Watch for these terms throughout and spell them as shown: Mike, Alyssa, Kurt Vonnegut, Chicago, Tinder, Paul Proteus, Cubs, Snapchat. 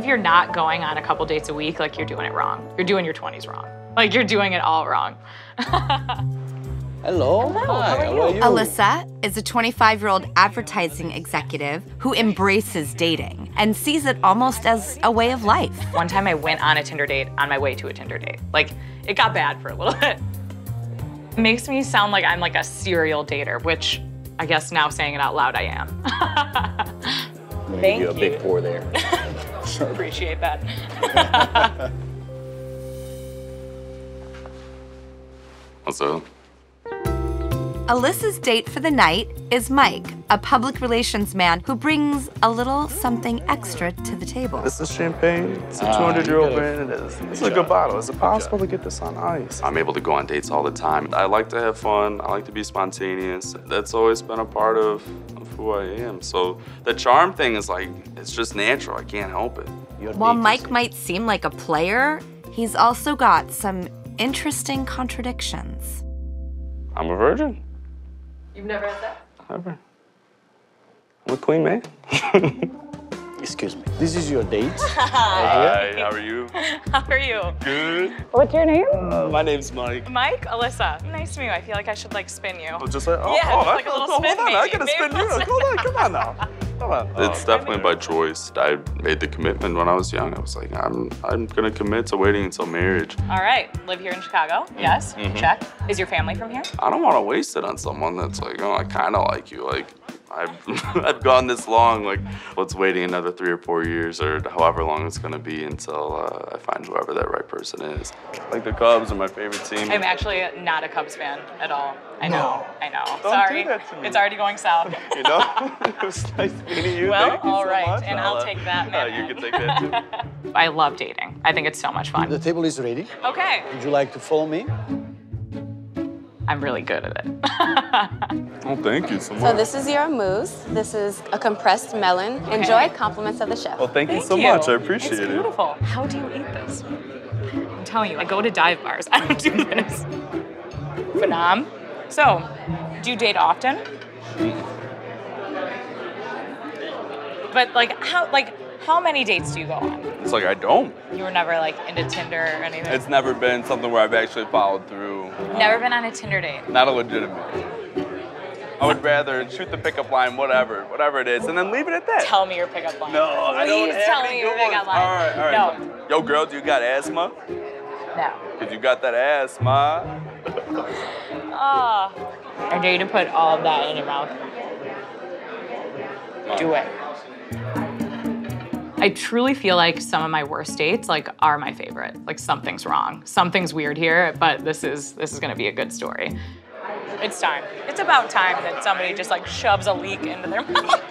If you're not going on a couple dates a week, like, you're doing it wrong. You're doing your 20s wrong. Like, you're doing it all wrong. Hello. Hello. Hi. How are you? Alyssa is a 25-year-old advertising executive who embraces dating and sees it almost as a way of life. One time I went on a Tinder date on my way to a Tinder date. Like, it got bad for a little bit. It makes me sound like I'm like a serial dater, which I guess now saying it out loud I am. Thank you. You do a big pour there. Appreciate that. What's up? Alyssa's date for the night is Mike, a public relations man who brings a little something extra to the table. This is champagne. It's a 200-year-old brand. It is. It's a good bottle. Is it possible to get this on ice? I'm able to go on dates all the time. I like to have fun. I like to be spontaneous. That's always been a part of who I am. So the charm thing is like, it's just natural. I can't help it. While Mike might seem like a player, he's also got some interesting contradictions. I'm a virgin. You've never had that? Never. I'm a queen, man. Excuse me. This is your date. Hi, how are you? How are you? Good. What's your name? My name's Mike. Mike, Alyssa. Nice to meet you. I feel like I should like spin you. Oh, just like, oh, yeah, oh, just like a little spin. Hold on, I gotta spin you. Come on now. Come on. It's definitely by choice. I made the commitment when I was young. I was like, I'm gonna commit to waiting until marriage. All right, live here in Chicago. Yes, check. Is your family from here? I don't want to waste it on someone that's like, oh, I kind of like you. Like, I've gone this long, like, let's wait another 3 or 4 years or however long it's gonna be until I find whoever that right person is. Like, the Cubs are my favorite team. I'm actually not a Cubs fan at all. I know, no. I know. Don't sorry, do that to me. It's already going south. You know, it was nice meeting you. Well, thank you all so right, much. And I'll take that, man. You can take that too. I love dating. I think it's so much fun. The table is ready. Okay. Would you like to follow me? I'm really good at it. Oh, thank you so much. So this is your mousse. This is a compressed melon. Okay. Enjoy, compliments of the chef. Well, thank you so much. I appreciate it. It's beautiful. How do you eat this? I'm telling you, I go to dive bars. I don't do this. Phenom. So, do you date often? But how many dates do you go on? It's like, I don't. You were never like into Tinder or anything? It's never been something where I've actually followed through. Never been on a Tinder date? Not a legitimate. I would rather shoot the pickup line, whatever it is, and then leave it at that. Tell me your pickup line. No, I don't have any. Please tell me your pickup line. All right. No. Yo, girl, do you got asthma? No. Because you got that asthma. I dare you to put all of that in your mouth. Do it. I truly feel like some of my worst dates are my favorite. Like, something's wrong. Something's weird here, but this is gonna be a good story. It's time. It's about time that somebody just like shoves a leak into their mouth.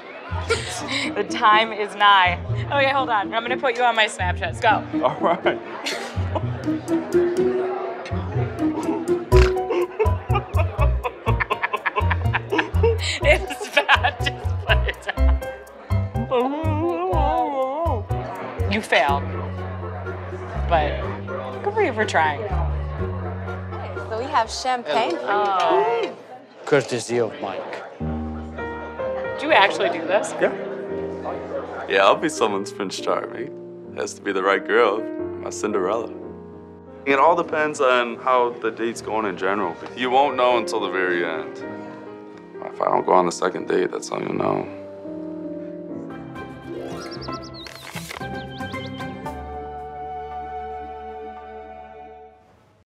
The time is nigh. Okay, hold on. I'm gonna put you on my Snapchat. Let's go. All right. It's bad. Just put it down. You failed, but good for you for trying. So we have champagne. Oh. Courtesy of Mike. Do you actually do this? Yeah. Yeah, I'll be someone's Prince Charming. Has to be the right girl, my Cinderella. It all depends on how the date's going in general. You won't know until the very end. If I don't go on the second date, that's all you'll know.